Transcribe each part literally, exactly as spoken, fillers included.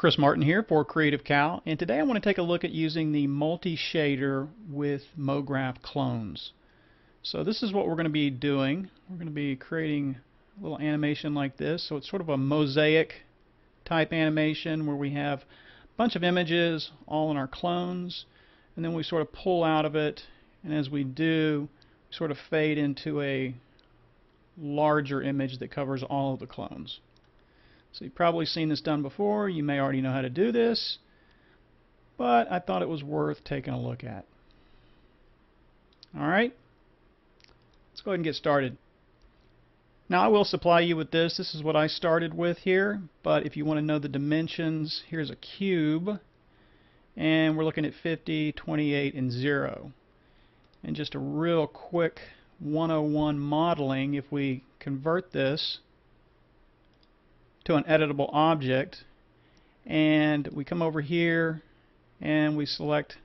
Chris Martin here for Creative Cow, and today I want to take a look at using the Multi Shader with MoGraph clones. So this is what we're going to be doing. We're going to be creating a little animation like this. So it's sort of a mosaic type animation where we have a bunch of images all in our clones, and then we sort of pull out of it, and as we do, we sort of fade into a larger image that covers all of the clones. So you've probably seen this done before. You may already know how to do this, but I thought it was worth taking a look at. Alright, let's go ahead and get started. Now I will supply you with this. This is what I started with here, but if you want to know the dimensions, here's a cube, and we're looking at fifty, twenty-eight, and zero. And just a real quick one oh one modeling, if we convert this to an editable object, and we come over here and we select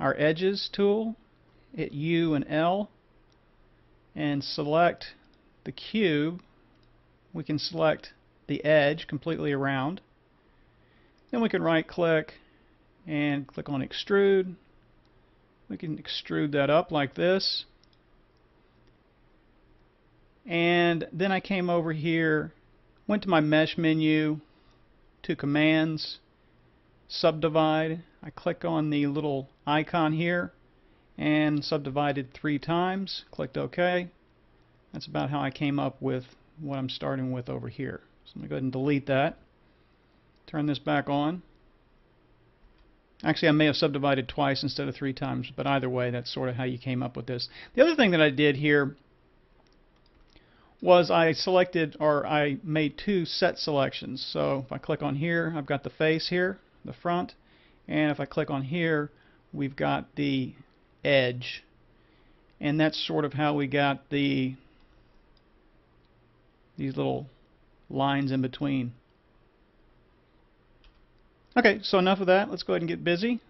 our edges tool, hit U and L, and select the cube. We can select the edge completely around, then we can right click and click on extrude. We can extrude that up like this, and then I came over here, went to my mesh menu, to commands, subdivide. I click on the little icon here and subdivided three times, clicked OK. That's about how I came up with what I'm starting with over here. So I'm going to go ahead and delete that, turn this back on. Actually, I may have subdivided twice instead of three times, but either way, that's sort of how you came up with this. The other thing that I did here was I selected, or I made two set selections. So if I click on here, I've got the face here, the front, and if I click on here, we've got the edge, and that's sort of how we got the these little lines in between. Okay, so enough of that. Let's go ahead and get busy.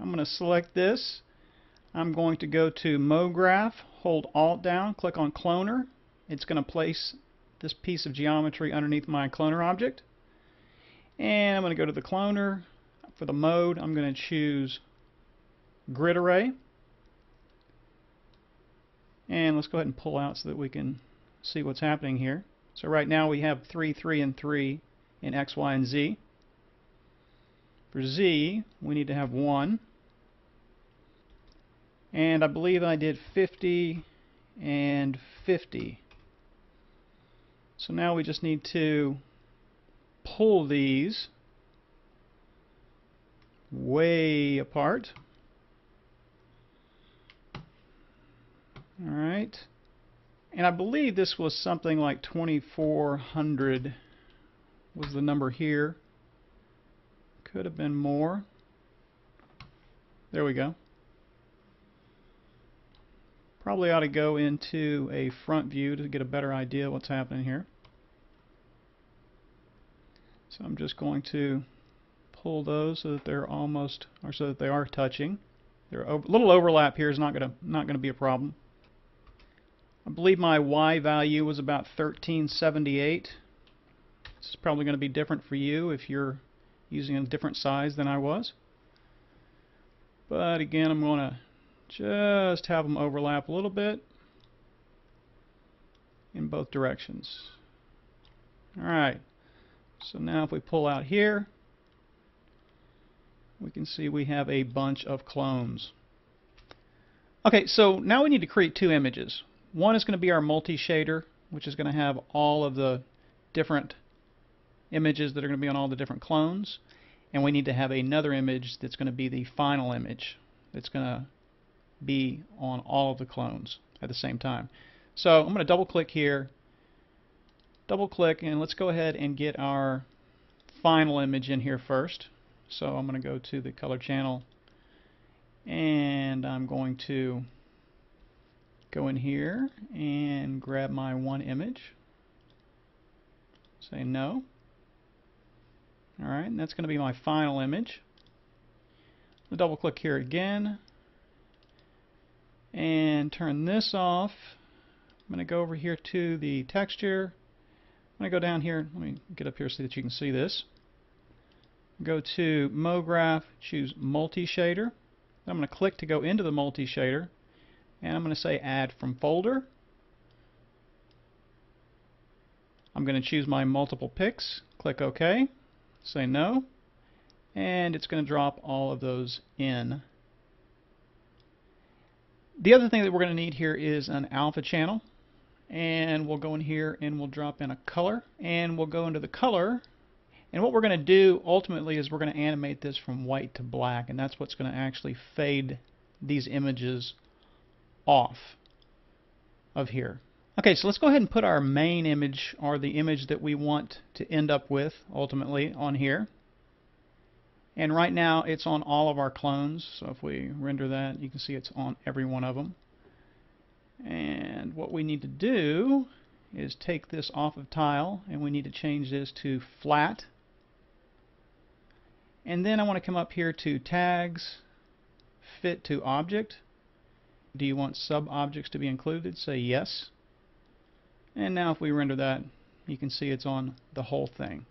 I'm going to select this. I'm going to go to MoGraph, hold Alt down, click on Cloner. It's going to place this piece of geometry underneath my cloner object. And I'm going to go to the cloner. For the mode, I'm going to choose Grid Array. And let's go ahead and pull out so that we can see what's happening here. So right now we have three, three, and three in X, Y, and Z. For Z, we need to have one. And I believe I did fifty and fifty. So now we just need to pull these way apart. All right. And I believe this was something like twenty-four hundred was the number here. Could have been more. There we go. Probably ought to go into a front view to get a better idea of what's happening here. So I'm just going to pull those so that they're almost, or so that they are touching. Their little overlap here is not going to not going to be a problem. I believe my Y value was about thirteen seventy-eight. This is probably going to be different for you if you're using a different size than I was. But again, I'm going to just have them overlap a little bit in both directions. Alright, so now if we pull out here, we can see we have a bunch of clones. Okay, so now we need to create two images. One is going to be our multi-shader, which is going to have all of the different images that are going to be on all the different clones, and we need to have another image that's going to be the final image that's going to be on all of the clones at the same time. So I'm going to double click here, double click, and let's go ahead and get our final image in here first. So I'm going to go to the color channel, and I'm going to go in here and grab my one image, say no. Alright, and that's going to be my final image. I'll double click here again and turn this off. I'm going to go over here to the texture. I'm going to go down here. Let me get up here so that you can see this. Go to MoGraph, choose Multi Shader. I'm going to click to go into the Multi Shader, and I'm going to say Add from Folder. I'm going to choose my multiple picks, click OK, say no, and it's going to drop all of those in. The other thing that we're going to need here is an alpha channel, and we'll go in here and we'll drop in a color, and we'll go into the color, and what we're going to do ultimately is we're going to animate this from white to black, and that's what's going to actually fade these images off of here. Okay, so let's go ahead and put our main image, or the image that we want to end up with ultimately, on here. And right now it's on all of our clones, so if we render that, you can see it's on every one of them. And what we need to do is take this off of tile, and we need to change this to flat. And then I want to come up here to tags, fit to object. Do you want sub-objects to be included? Say yes. And now if we render that, you can see it's on the whole thing.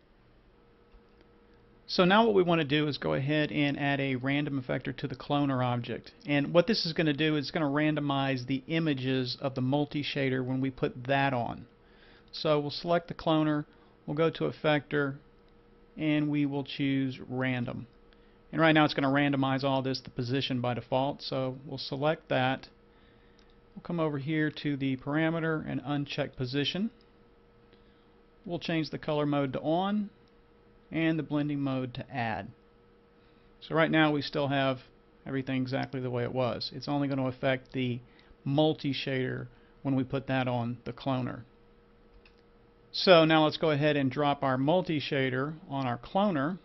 So now what we want to do is go ahead and add a random effector to the cloner object. And what this is going to do is it's going to randomize the images of the multi-shader when we put that on. So we'll select the cloner, we'll go to effector, and we will choose random. And right now it's going to randomize all this to position by default, so we'll select that. We'll come over here to the parameter and uncheck position. We'll change the color mode to on and the blending mode to add. So right now we still have everything exactly the way it was. It's only going to affect the multi-shader when we put that on the cloner. So now let's go ahead and drop our multi-shader on our cloner.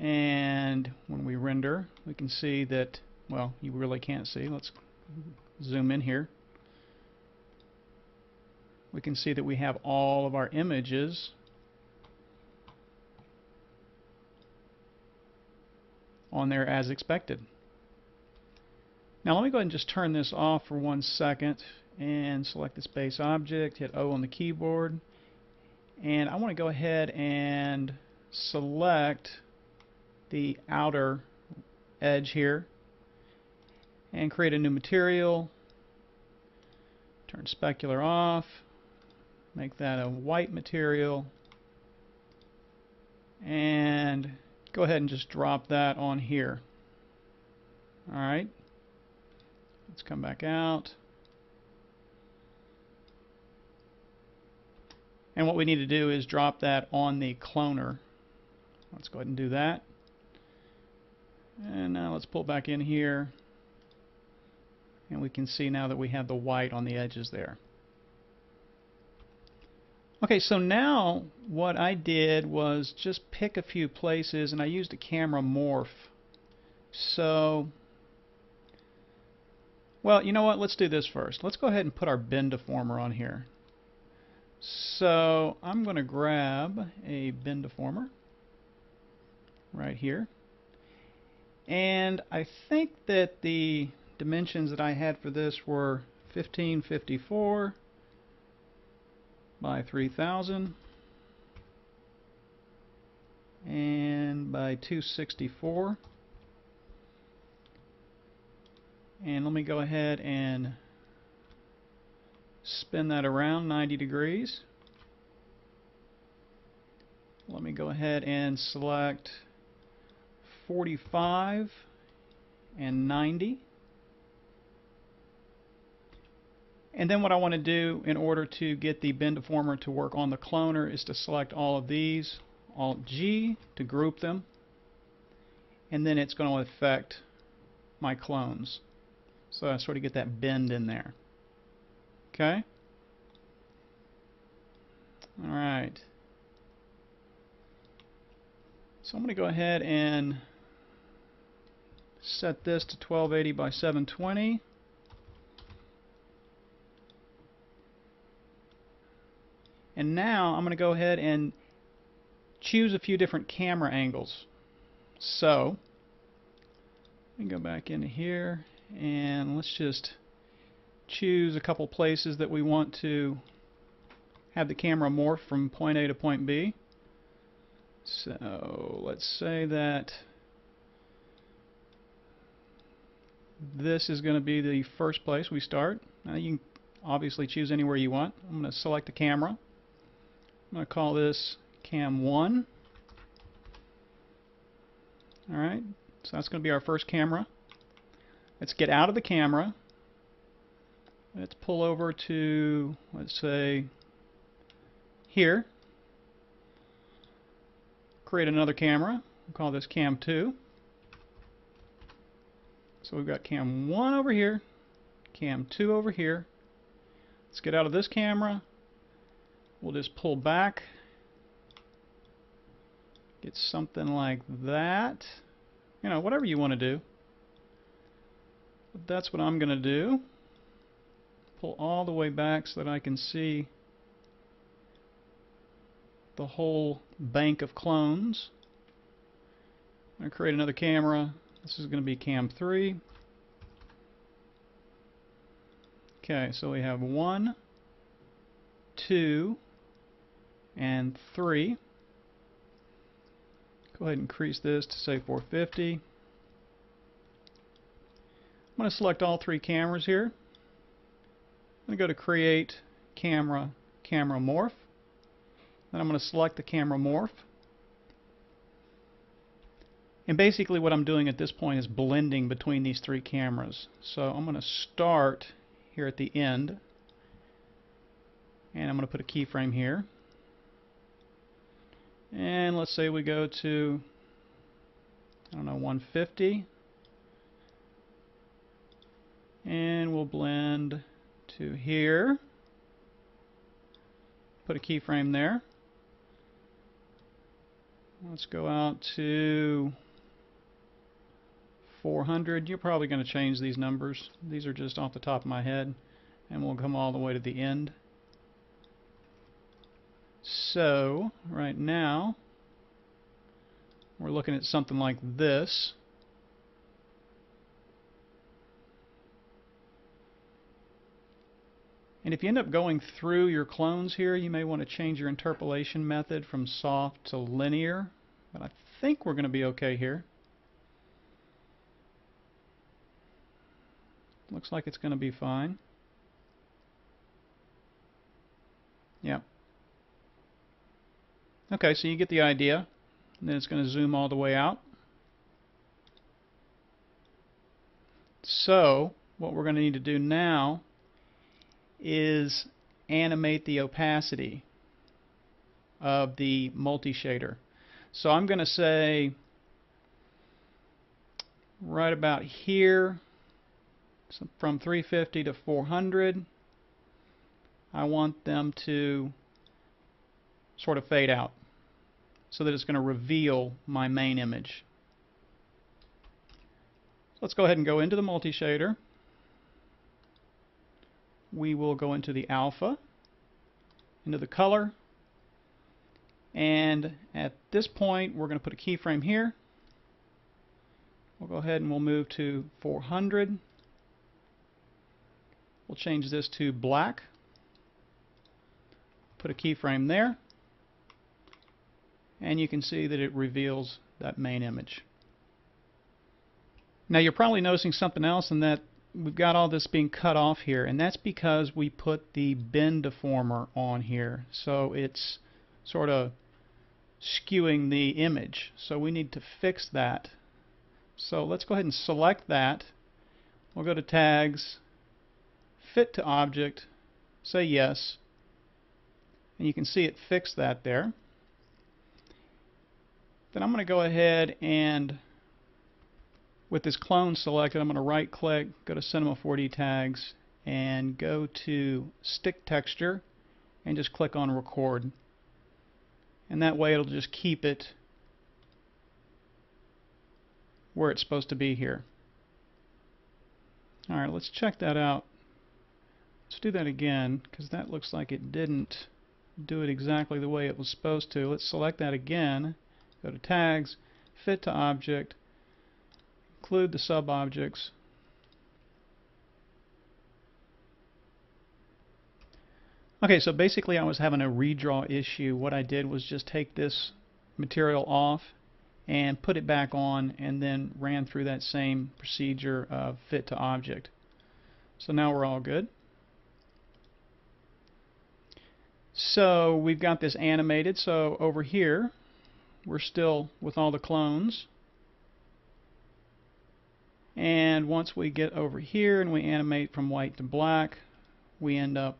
And when we render, we can see that, well, you really can't see. Let's zoom in here. We can see that we have all of our images on there as expected. Now let me go ahead and just turn this off for one second and select this base object, hit O on the keyboard, and I want to go ahead and select the outer edge here and create a new material. Turn specular off. Make that a white material, and go ahead and just drop that on here. Alright, let's come back out, and what we need to do is drop that on the cloner. Let's go ahead and do that, and now let's pull back in here, and we can see now that we have the white on the edges there. Okay, so now what I did was just pick a few places, and I used a camera morph. So, well, you know what? Let's do this first. Let's go ahead and put our Bend Deformer on here. So I'm going to grab a Bend Deformer right here. And I think that the dimensions that I had for this were fifteen fifty-four. By three thousand and by two sixty-four, and let me go ahead and spin that around ninety degrees. Let me go ahead and select forty-five and ninety. And then what I want to do in order to get the Bend Deformer to work on the cloner is to select all of these, Alt G to group them, and then it's going to affect my clones. So I sort of get that bend in there. Okay? Alright. So I'm going to go ahead and set this to twelve eighty by seven twenty. And now I'm going to go ahead and choose a few different camera angles. So let me go back into here, and let's just choose a couple places that we want to have the camera morph from point A to point B. So let's say that this is going to be the first place we start. Now you can obviously choose anywhere you want. I'm going to select the camera. I'm going to call this Cam one. Alright, so that's going to be our first camera. Let's get out of the camera. Let's pull over to, let's say, here. Create another camera. We'll call this Cam two. So we've got Cam one over here, Cam two over here. Let's get out of this camera. We'll just pull back. Get something like that. You know, whatever you want to do. But that's what I'm going to do. Pull all the way back so that I can see the whole bank of clones. I'm going to create another camera. This is going to be Cam three. Okay, so we have one, two, and three. Go ahead and increase this to say four fifty. I'm going to select all three cameras here. I'm going to go to Create, Camera, Camera Morph. Then I'm going to select the Camera Morph. And basically what I'm doing at this point is blending between these three cameras. So I'm going to start here at the end. And I'm going to put a keyframe here. And let's say we go to, I don't know, one fifty. And we'll blend to here. Put a keyframe there. Let's go out to four hundred. You're probably going to change these numbers. These are just off the top of my head. And we'll come all the way to the end. So, right now, we're looking at something like this. And if you end up going through your clones here, you may want to change your interpolation method from soft to linear. But I think we're going to be okay here. Looks like it's going to be fine. Yep. Okay, so you get the idea. And then it's going to zoom all the way out. So, what we're going to need to do now is animate the opacity of the multi shader. So I'm going to say right about here, so from three fifty to four hundred, I want them to sort of fade out so that it's going to reveal my main image. Let's go ahead and go into the multi shader. We will go into the alpha, into the color, and at this point we're going to put a keyframe here. We'll go ahead and we'll move to four hundred. We'll change this to black. Put a keyframe there, and you can see that it reveals that main image. Now you're probably noticing something else, and that we've got all this being cut off here, and that's because we put the Bend Deformer on here, so it's sort of skewing the image, so we need to fix that. So let's go ahead and select that. We'll go to Tags, Fit to Object, say Yes, and you can see it fixed that there. Then I'm going to go ahead and with this clone selected, I'm going to right click, go to Cinema four D Tags, and go to Stick Texture, and just click on Record. And that way it'll just keep it where it's supposed to be here. Alright, let's check that out. Let's do that again, because that looks like it didn't do it exactly the way it was supposed to. Let's select that again, go to Tags, Fit to Object, include the sub-objects. Okay, so basically I was having a redraw issue. What I did was just take this material off and put it back on, and then ran through that same procedure of fit to object. So now we're all good. So we've got this animated. So over here we're still with all the clones, and once we get over here and we animate from white to black, we end up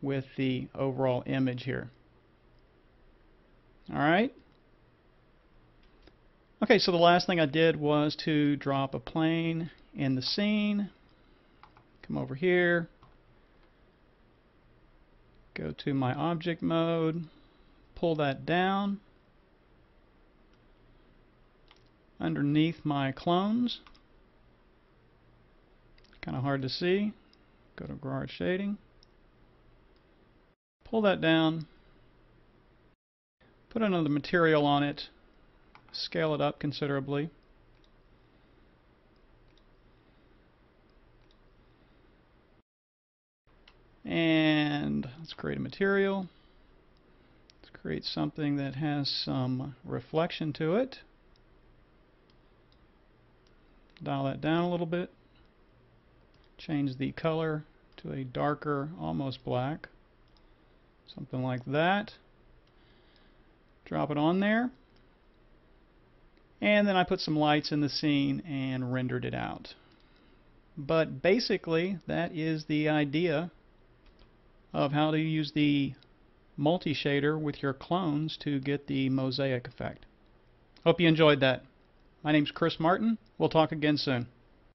with the overall image here. Alright. Okay, so the last thing I did was to drop a plane in the scene. Come over here, go to my object mode, pull that down underneath my clones. Kind of hard to see. Go to Garage Shading, pull that down, put another material on it, scale it up considerably. And let's create a material. Let's create something that has some reflection to it. Dial that down a little bit. Change the color to a darker, almost black. Something like that. Drop it on there. And then I put some lights in the scene and rendered it out. But basically, that is the idea of how to use the multi shader with your clones to get the mosaic effect. Hope you enjoyed that. My name's Chris Martin. We'll talk again soon.